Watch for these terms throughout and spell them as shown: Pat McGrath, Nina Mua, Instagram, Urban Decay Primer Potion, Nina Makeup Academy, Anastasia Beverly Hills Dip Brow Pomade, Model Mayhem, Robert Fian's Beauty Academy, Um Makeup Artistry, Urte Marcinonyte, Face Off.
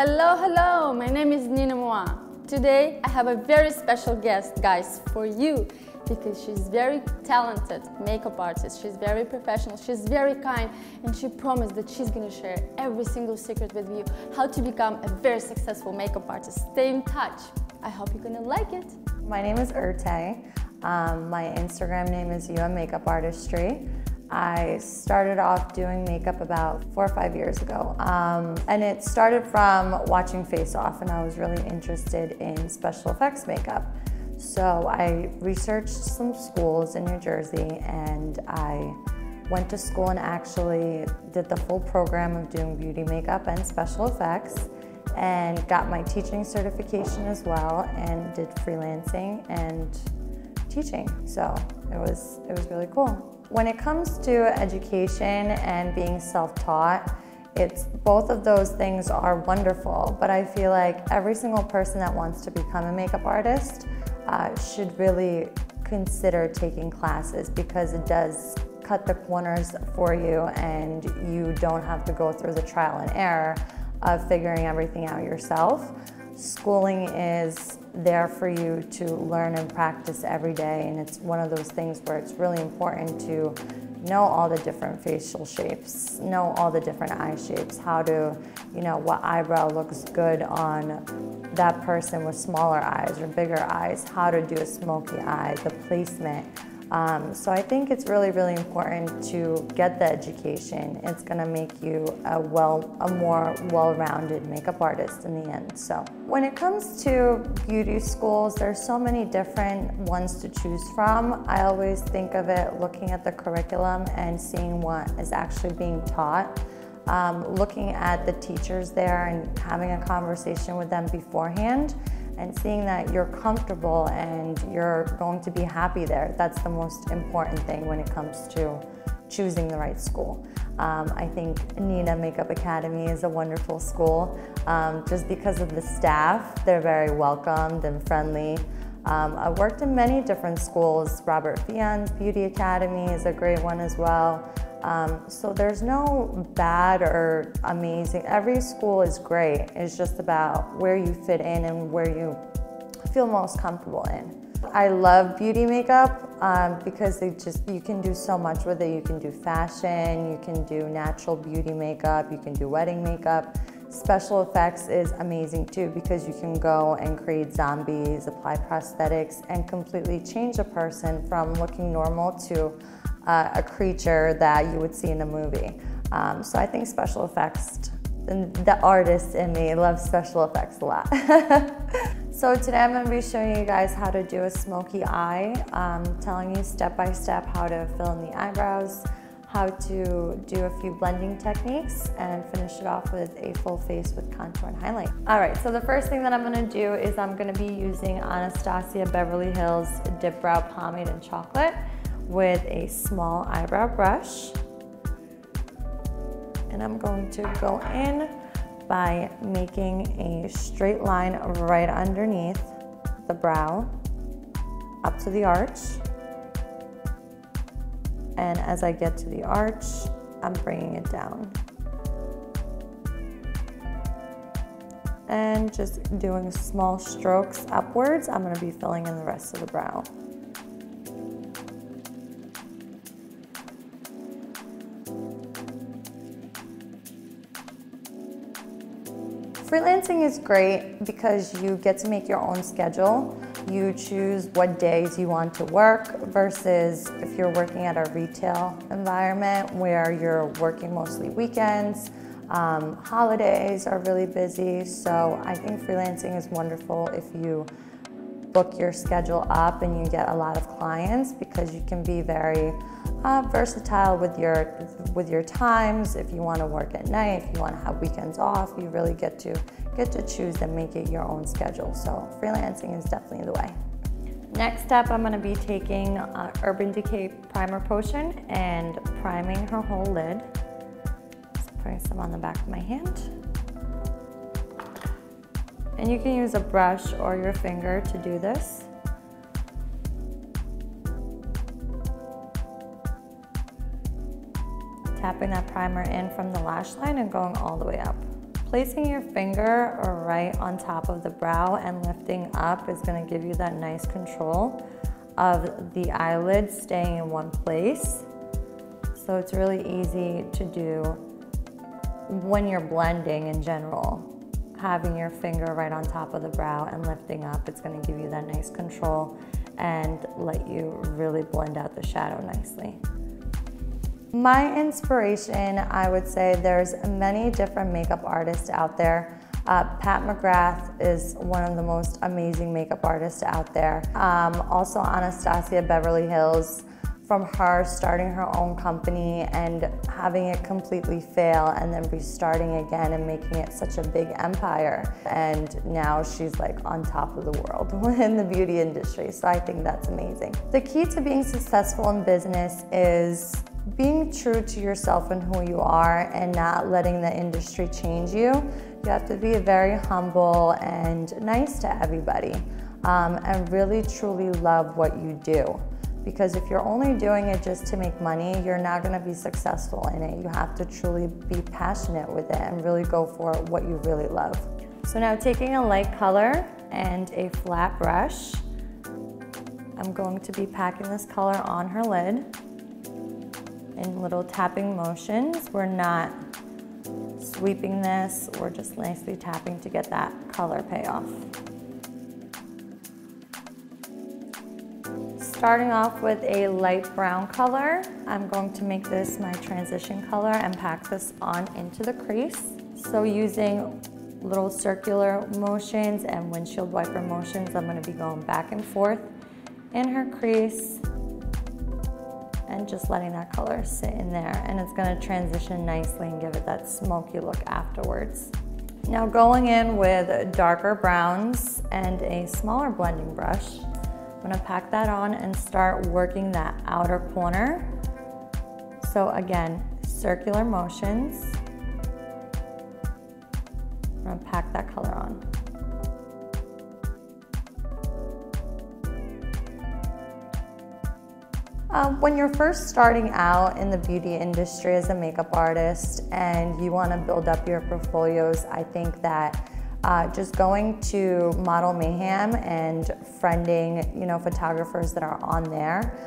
Hello, hello, my name is Nina Mua. Today I have a very special guest, guys, for you, because she's very talented makeup artist, she's very professional, she's very kind, and she promised that she's gonna share every single secret with you, how to become a very successful makeup artist. Stay in touch. I hope you're gonna like it. My name is Urte. My Instagram name is Um Makeup Artistry. I started off doing makeup about 4 or 5 years ago, and it started from watching Face Off, and I was really interested in special effects makeup. So I researched some schools in New Jersey, and I went to school and actually did the full program of doing beauty makeup and special effects, and got my teaching certification as well, and did freelancing and teaching. So it was really cool. When it comes to education and being self-taught, it's both of those things are wonderful, but I feel like every single person that wants to become a makeup artist should really consider taking classes, because it does cut the corners for you and you don't have to go through the trial and error of figuring everything out yourself. Schooling is there for you to learn and practice every day, and it's one of those things where it's really important to know all the different facial shapes, know all the different eye shapes, how to, you know, what eyebrow looks good on that person with smaller eyes or bigger eyes, how to do a smoky eye, the placement. So I think it's really, really important to get the education. It's going to make you a more well-rounded makeup artist in the end. So when it comes to beauty schools, there's so many different ones to choose from. I always think of it looking at the curriculum and seeing what is actually being taught. Looking at the teachers there and having a conversation with them beforehand, and seeing that you're comfortable and you're going to be happy there. That's the most important thing when it comes to choosing the right school. I think Nina Makeup Academy is a wonderful school, just because of the staff. They're very welcomed and friendly. I worked in many different schools. Robert Fian's Beauty Academy is a great one as well. So there's no bad or amazing. Every school is great. It's just about where you fit in and where you feel most comfortable in. I love beauty makeup because you can do so much with it. You can do fashion, you can do natural beauty makeup, you can do wedding makeup. Special effects is amazing too, because you can go and create zombies, apply prosthetics, and completely change a person from looking normal to a creature that you would see in a movie. So I think special effects, the artist in me loves special effects a lot. So today I'm going to be showing you guys how to do a smoky eye, telling you step by step how to fill in the eyebrows, how to do a few blending techniques, and finish it off with a full face with contour and highlight. Alright, so the first thing that I'm going to do is I'm going to be using Anastasia Beverly Hills Dip Brow Pomade in Chocolate with a small eyebrow brush. And I'm going to go in by making a straight line right underneath the brow, up to the arch. And as I get to the arch, I'm bringing it down. And just doing small strokes upwards, I'm gonna be filling in the rest of the brow. Freelancing is great because you get to make your own schedule. You choose what days you want to work, versus if you're working at a retail environment where you're working mostly weekends. Holidays are really busy, so I think freelancing is wonderful if you book your schedule up and you get a lot of clients, because you can be very versatile with your times. If you want to work at night, if you want to have weekends off, you really get to choose and make it your own schedule. So freelancing is definitely the way. Next step, I'm going to be taking Urban Decay Primer Potion and priming her whole lid. Just putting some on the back of my hand. And you can use a brush or your finger to do this. Tapping that primer in from the lash line and going all the way up. Placing your finger right on top of the brow and lifting up is going to give you that nice control of the eyelid staying in one place. So it's really easy to do when you're blending in general. Having your finger right on top of the brow and lifting up, it's going to give you that nice control and let you really blend out the shadow nicely. My inspiration, I would say there's many different makeup artists out there. Pat McGrath is one of the most amazing makeup artists out there. Also Anastasia Beverly Hills, from her starting her own company and having it completely fail and then restarting again and making it such a big empire. And now she's like on top of the world in the beauty industry, so I think that's amazing. The key to being successful in business is being true to yourself and who you are and not letting the industry change you. You have to be very humble and nice to everybody and really truly love what you do. Because if you're only doing it just to make money, you're not going to be successful in it. You have to truly be passionate with it and really go for what you really love. So now taking a light color and a flat brush, I'm going to be packing this color on her lid in little tapping motions. We're not sweeping this, we're just nicely tapping to get that color payoff. Starting off with a light brown color, I'm going to make this my transition color and pack this on into the crease. So using little circular motions and windshield wiper motions, I'm going to be going back and forth in her crease and just letting that color sit in there, and it's going to transition nicely and give it that smoky look afterwards. Now going in with darker browns and a smaller blending brush, I'm gonna pack that on and start working that outer corner. So again, circular motions. I'm gonna pack that color on. When you're first starting out in the beauty industry as a makeup artist and you wanna build up your portfolios, I think that just going to Model Mayhem and friending, photographers that are on there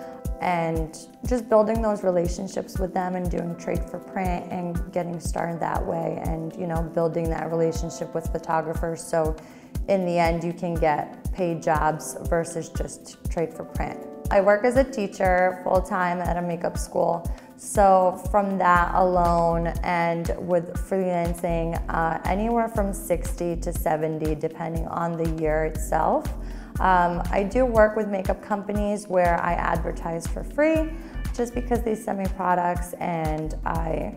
and just building those relationships with them and doing trade for print and getting started that way and, building that relationship with photographers so in the end you can get paid jobs versus just trade for print. I work as a teacher full-time at a makeup school. So from that alone and with freelancing, anywhere from 60 to 70, depending on the year itself. I do work with makeup companies where I advertise for free just because they send me products and I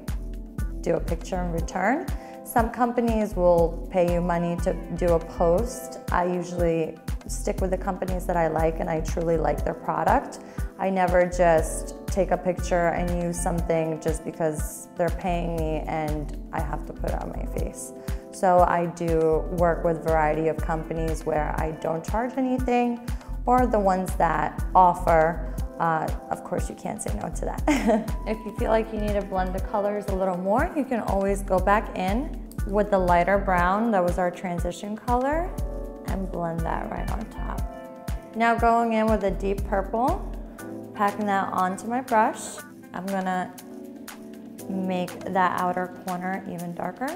do a picture in return. Some companies will pay you money to do a post. I usually stick with the companies that I like and I truly like their product. I never just take a picture and use something just because they're paying me and I have to put it on my face. So I do work with a variety of companies where I don't charge anything, or the ones that offer. Of course you can't say no to that. If you feel like you need to blend the colors a little more, you can always go back in with the lighter brown that was our transition color and blend that right on top. Now going in with a deep purple, packing that onto my brush. I'm gonna make that outer corner even darker.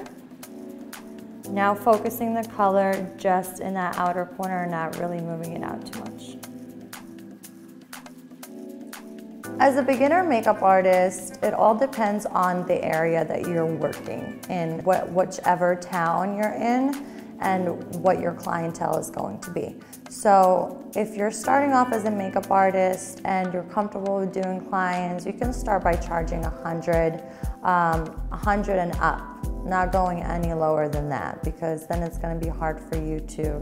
Now focusing the color just in that outer corner, not really moving it out too much. As a beginner makeup artist, it all depends on the area that you're working in, whichever town you're in, and what your clientele is going to be. So if you're starting off as a makeup artist and you're comfortable with doing clients, you can start by charging 100 and up, not going any lower than that, because then it's gonna be hard for you to,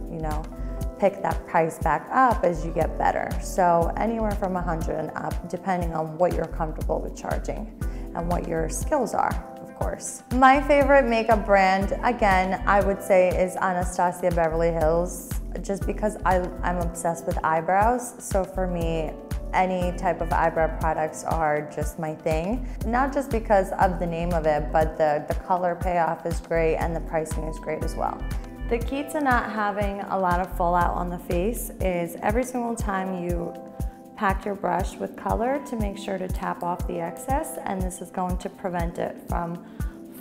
pick that price back up as you get better. So anywhere from 100 and up, depending on what you're comfortable with charging and what your skills are. Course. My favorite makeup brand, again, I would say is Anastasia Beverly Hills, just because I'm obsessed with eyebrows. So for me, Any type of eyebrow products are just my thing. Not just because of the name of it, but the color payoff is great and the pricing is great as well. The key to not having a lot of fallout on the face is every single time you pack your brush with color to make sure to tap off the excess, and this is going to prevent it from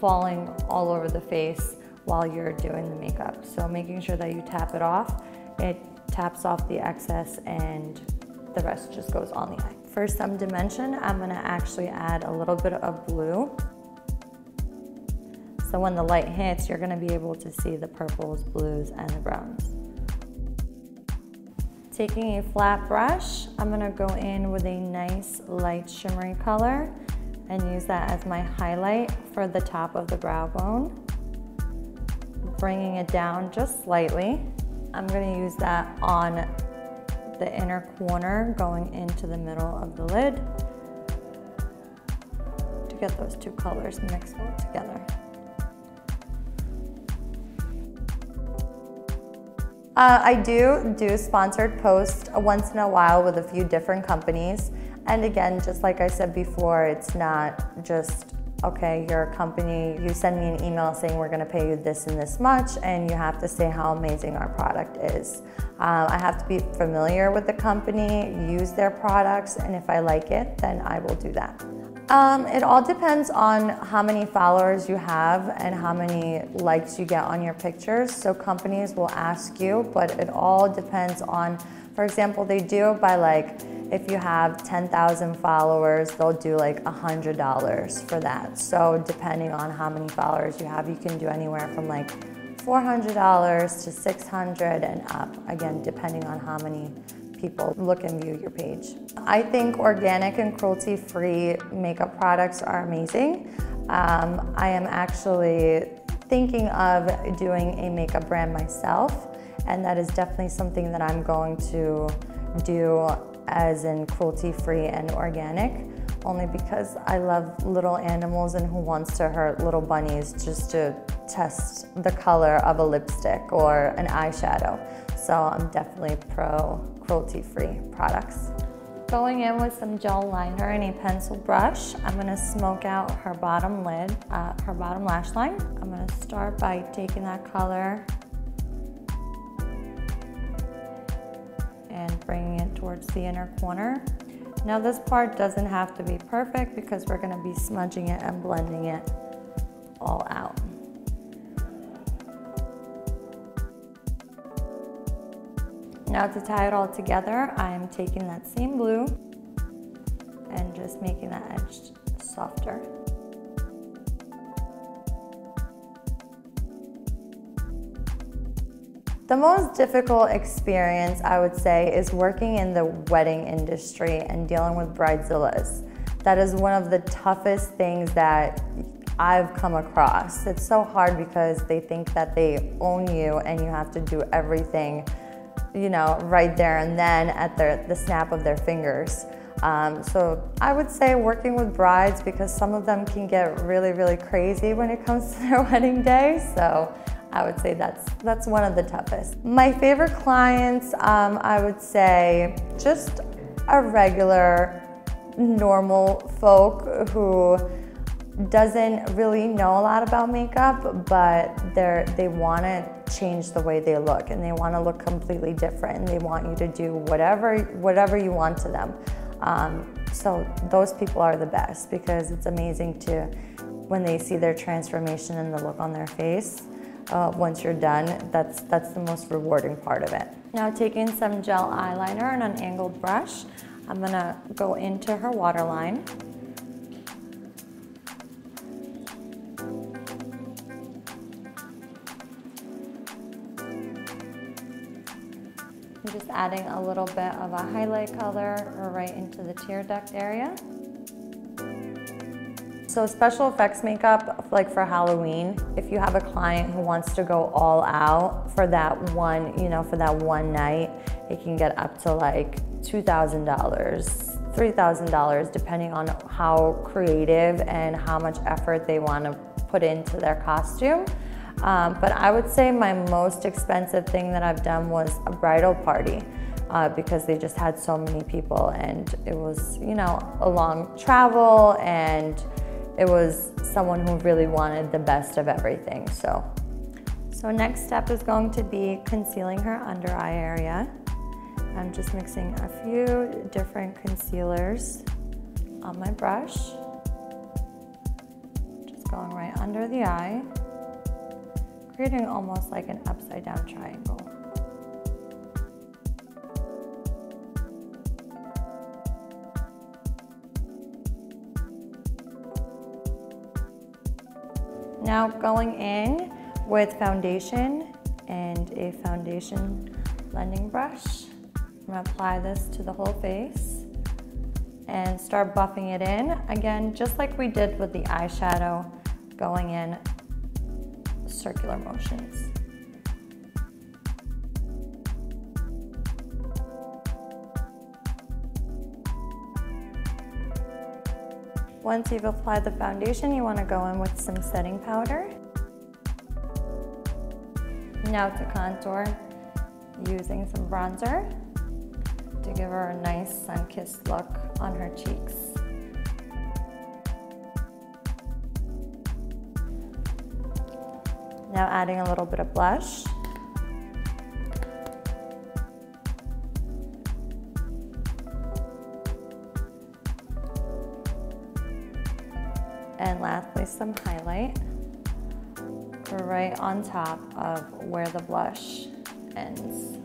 falling all over the face while you're doing the makeup. So making sure that you tap it off, it taps off the excess and the rest just goes on the eye. For some dimension, I'm gonna actually add a little bit of blue. So when the light hits, you're gonna be able to see the purples, blues, and the browns. Taking a flat brush, I'm gonna go in with a nice light shimmery color and use that as my highlight for the top of the brow bone. Bringing it down just slightly. I'm gonna use that on the inner corner going into the middle of the lid to get those two colors mixed well together. I do sponsored posts once in a while with a few different companies. And again, just like I said before, it's not just, okay, you're a company, you send me an email saying we're gonna pay you this and this much, and you have to say how amazing our product is. I have to be familiar with the company, use their products, and if I like it, then I will do that. It all depends on how many followers you have and how many likes you get on your pictures. So companies will ask you, but it all depends on, for example, they do by like, if you have 10,000 followers, they'll do like $100 for that. So depending on how many followers you have, you can do anywhere from like $400 to $600 and up, again, depending on how many people look and view your page. I think organic and cruelty-free makeup products are amazing. I am actually thinking of doing a makeup brand myself, and that is definitely something that I'm going to do as in cruelty-free and organic, only because I love little animals and who wants to hurt little bunnies just to test the color of a lipstick or an eyeshadow. So I'm definitely pro cruelty-free products. Going in with some gel liner and a pencil brush, I'm gonna smoke out her bottom lid, her bottom lash line. I'm gonna start by taking that color and bringing it towards the inner corner. Now this part doesn't have to be perfect because we're gonna be smudging it and blending it all out. Now to tie it all together, I'm taking that same blue and just making that edge softer. The most difficult experience, I would say, is working in the wedding industry and dealing with bridezillas. That is one of the toughest things that I've come across. It's so hard because they think that they own you and you have to do everything, you know, right there and then at the snap of their fingers. So I would say working with brides, because some of them can get really, really crazy when it comes to their wedding day. So I would say that's one of the toughest. My favorite clients, I would say just a regular, normal folk who doesn't really know a lot about makeup, but they want to change the way they look and they want to look completely different and they want you to do whatever you want to them. So those people are the best because it's amazing to when they see their transformation and the look on their face. Once you're done, that's the most rewarding part of it. Now taking some gel eyeliner and an angled brush, I'm gonna go into her waterline. I'm just adding a little bit of a highlight color right into the tear duct area. So special effects makeup, like for Halloween, if you have a client who wants to go all out for that one, you know, for that one night, it can get up to like $2,000, $3,000, depending on how creative and how much effort they want to put into their costume. But I would say my most expensive thing that I've done was a bridal party. because they just had so many people, and it was, you know, a long travel, and it was someone who really wanted the best of everything. So next step is going to be concealing her under eye area. I'm just mixing a few different concealers on my brush. Just going right under the eye, creating almost like an upside down triangle. Now going in with foundation and a foundation blending brush. I'm gonna apply this to the whole face and start buffing it in. Again, just like we did with the eyeshadow, going in circular motions. Once you've applied the foundation, you want to go in with some setting powder. Now to contour, using some bronzer to give her a nice sun-kissed look on her cheeks. Now adding a little bit of blush. And lastly, some highlight right on top of where the blush ends.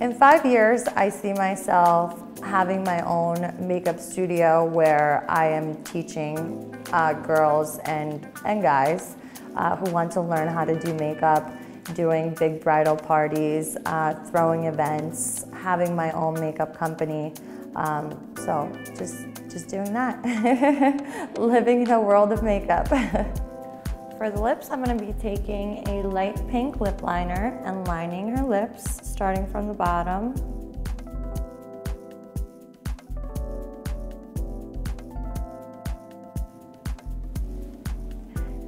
In 5 years, I see myself having my own makeup studio where I am teaching girls and guys who want to learn how to do makeup, doing big bridal parties, throwing events, having my own makeup company. So just doing that, living in a world of makeup. For the lips, I'm gonna be taking a light pink lip liner and lining her lips, starting from the bottom.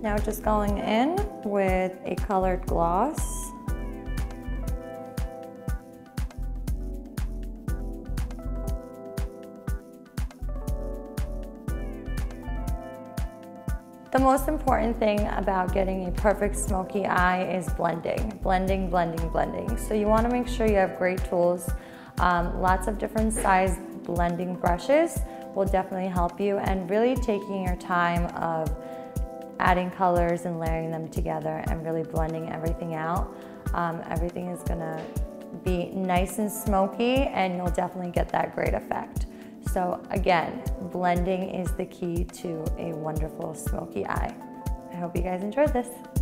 Now just going in with a colored gloss. The most important thing about getting a perfect smoky eye is blending. Blending, blending, blending. So you want to make sure you have great tools. Lots of different size blending brushes will definitely help you, and really taking your time of adding colors and layering them together and really blending everything out. Everything is going to be nice and smoky, and you'll definitely get that great effect. So again, blending is the key to a wonderful smoky eye. I hope you guys enjoyed this.